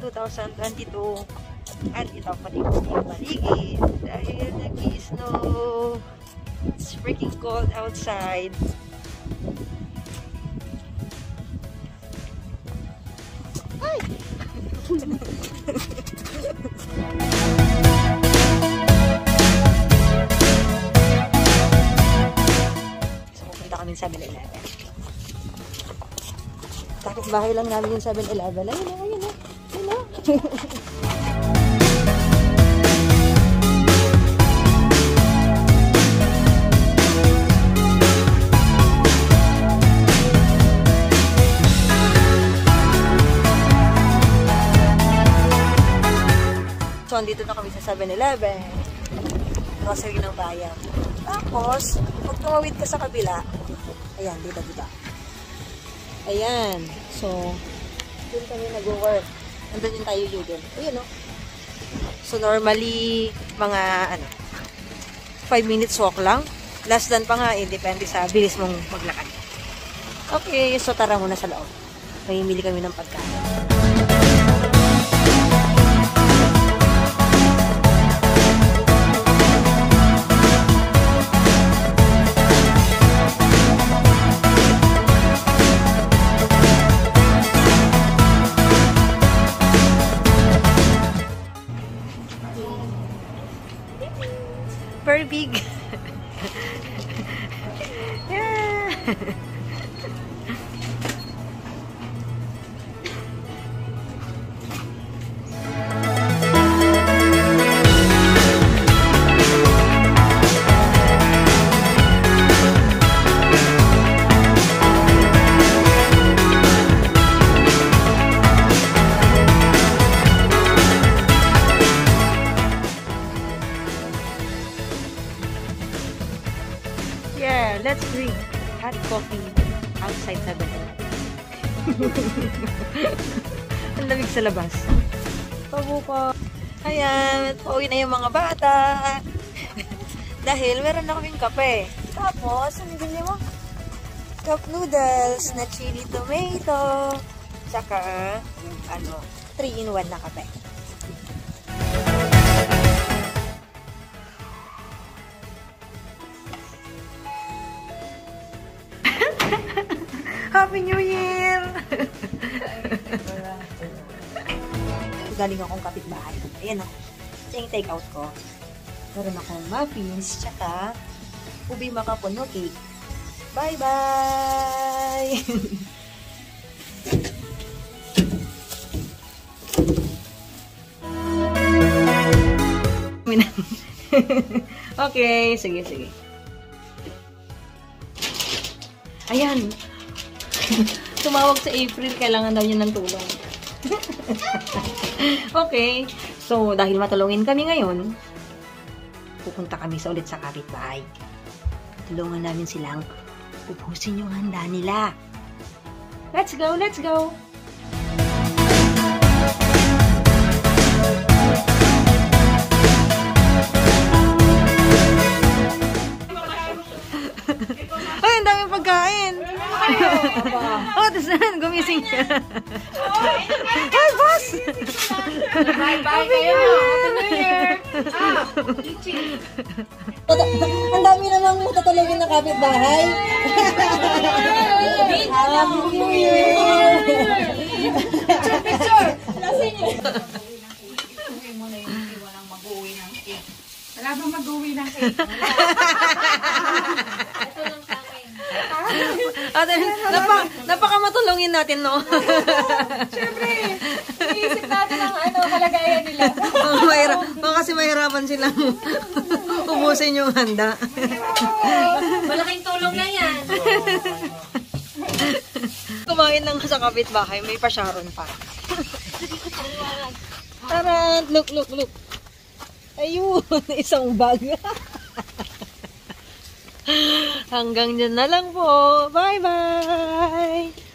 2022 at ito paligid yung paligid dahil nag-i-snow. It's freaking cold outside. Ay! So, pupunta kami sa 7-Eleven. Tapos bahay lang namin yung 7-Eleven. Ayun na, ayun na. Ayun na. So, andito na kami sa 7-Eleven. Grocery ng bayan. Tapos, pag tumawid ka sa kabila, ayan, dito, dito. Ayan. So, doon kami nag-work. Nandun din tayo yun. Ayan, no? So, normally, mga, 5 minutes walk lang. Less than pa nga, eh. Depende sa bilis mong maglakad. Okay, so tara muna sa loob. Mamimili kami ng pagkain. Very big. Yeah. Yeah, let's drink hot coffee outside 7-Eleven. Ang lamig sa labas. Pabuko. Ayan, pauwi na yung mga bata. Dahil meron na kaming kape. Tapos, ano bili mo? Cup noodles na chili tomato. Tsaka, 3-in-1 na kape. Happy New Year! Galing akong kapitbahay. Ayan o. Ito yung take-out ko. Meron akong muffins, tsaka ubi makapuno cake. Bye-bye! Okay, sige, sige. Ayan! Tumawag sa April, kailangan daw niya ng tulong. Okay. So, dahil matulungin kami ngayon, pupunta kami sa ulit sa kapitbahay. Tulungan namin silang ubusin yung handa nila. Let's go! Let's go! Ay, ang daming pagkain! Oh, tapos naman, gumising siya. Ay, boss! Bye-bye kayo! Happy New Year! Ang dami namang may tatulungin na kapitbahay. Happy New Year! Picture, picture! Lasin niyo! Huwag mo na yung iwan ang mag-uwi ng cake. Wala bang mag-uwi ng cake? Ito lang sa akin. Ate, napakamatulungin natin, no? Siyempre, iisip natin ang kalagayan nila. Baka kasi mahirapan silang ubusin yung handa. Malaking tulong na yan. Kumain lang sa kapitbahay, may pasyaron pa. Tara, look, look, look. Ayun, isang bag. Hanggang dyan na lang po. Bye-bye!